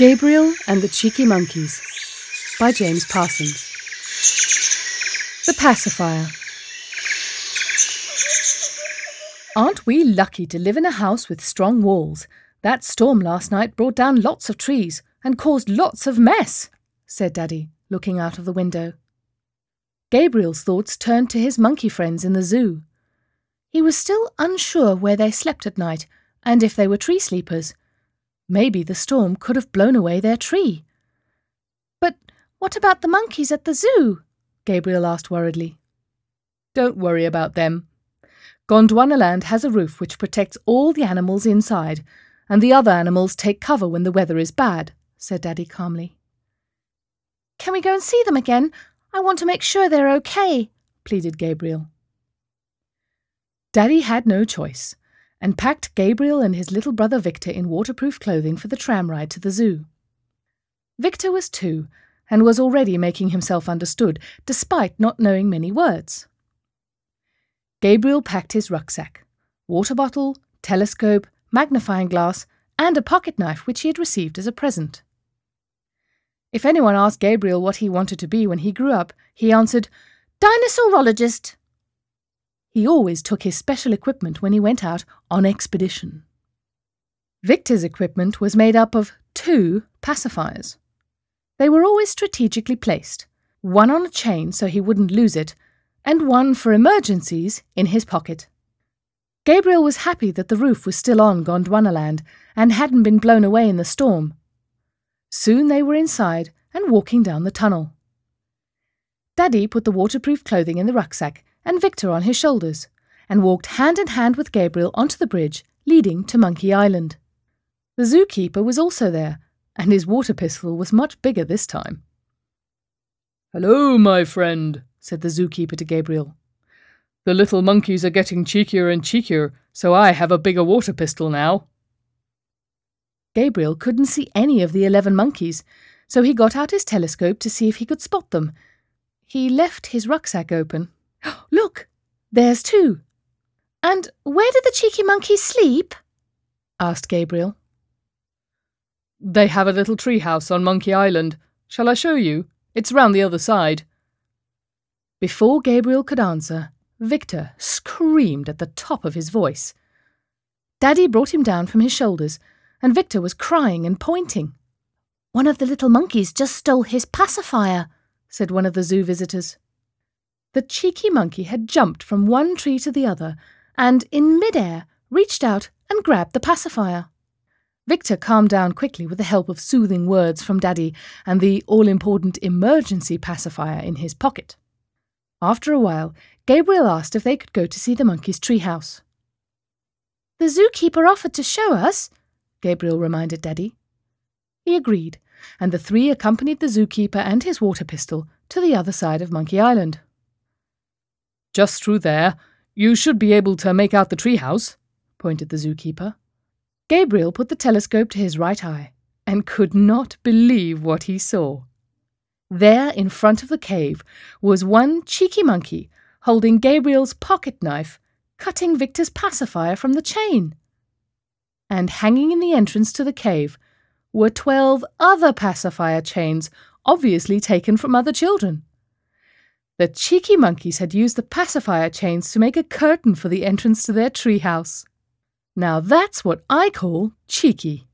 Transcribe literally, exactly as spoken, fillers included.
Gabriel and the Cheeky Monkeys by James Parsons. The Pacifier. Aren't we lucky to live in a house with strong walls? That storm last night brought down lots of trees and caused lots of mess, said Daddy, looking out of the window. Gabriel's thoughts turned to his monkey friends in the zoo. He was still unsure where they slept at night and if they were tree sleepers. Maybe the storm could have blown away their tree. But what about the monkeys at the zoo? Gabriel asked worriedly. Don't worry about them. Gondwanaland has a roof which protects all the animals inside, and the other animals take cover when the weather is bad, said Daddy calmly. Can we go and see them again? I want to make sure they're okay, pleaded Gabriel. Daddy had no choice, and packed Gabriel and his little brother Victor in waterproof clothing for the tram ride to the zoo. Victor was two, and was already making himself understood, despite not knowing many words. Gabriel packed his rucksack, water bottle, telescope, magnifying glass, and a pocket knife which he had received as a present. If anyone asked Gabriel what he wanted to be when he grew up, he answered, "Dinosaurologist." He always took his special equipment when he went out on expedition. Victor's equipment was made up of two pacifiers. They were always strategically placed, one on a chain so he wouldn't lose it, and one for emergencies in his pocket. Gabriel was happy that the roof was still on Gondwanaland and hadn't been blown away in the storm. Soon they were inside and walking down the tunnel. Daddy put the waterproof clothing in the rucksack and Victor on his shoulders, and walked hand in hand with Gabriel onto the bridge leading to Monkey Island. The zookeeper was also there, and his water pistol was much bigger this time. "Hello, my friend," said the zookeeper to Gabriel. "The little monkeys are getting cheekier and cheekier, so I have a bigger water pistol now." Gabriel couldn't see any of the eleven monkeys, so he got out his telescope to see if he could spot them. He left his rucksack open. "Look, there's two." "And where do the cheeky monkeys sleep?" asked Gabriel. "They have a little tree house on Monkey Island. Shall I show you? It's round the other side." Before Gabriel could answer, Victor screamed at the top of his voice. Daddy brought him down from his shoulders, and Victor was crying and pointing. "One of the little monkeys just stole his pacifier," said one of the zoo visitors. The cheeky monkey had jumped from one tree to the other and, in mid-air, reached out and grabbed the pacifier. Victor calmed down quickly with the help of soothing words from Daddy and the all-important emergency pacifier in his pocket. After a while, Gabriel asked if they could go to see the monkey's treehouse. "The zookeeper offered to show us," Gabriel reminded Daddy. He agreed, and the three accompanied the zookeeper and his water pistol to the other side of Monkey Island. "Just through there, you should be able to make out the treehouse," pointed the zookeeper. Gabriel put the telescope to his right eye and could not believe what he saw. There, in front of the cave, was one cheeky monkey holding Gabriel's pocket knife, cutting Victor's pacifier from the chain. And hanging in the entrance to the cave were twelve other pacifier chains, obviously taken from other children. The cheeky monkeys had used the pacifier chains to make a curtain for the entrance to their treehouse. Now that's what I call cheeky.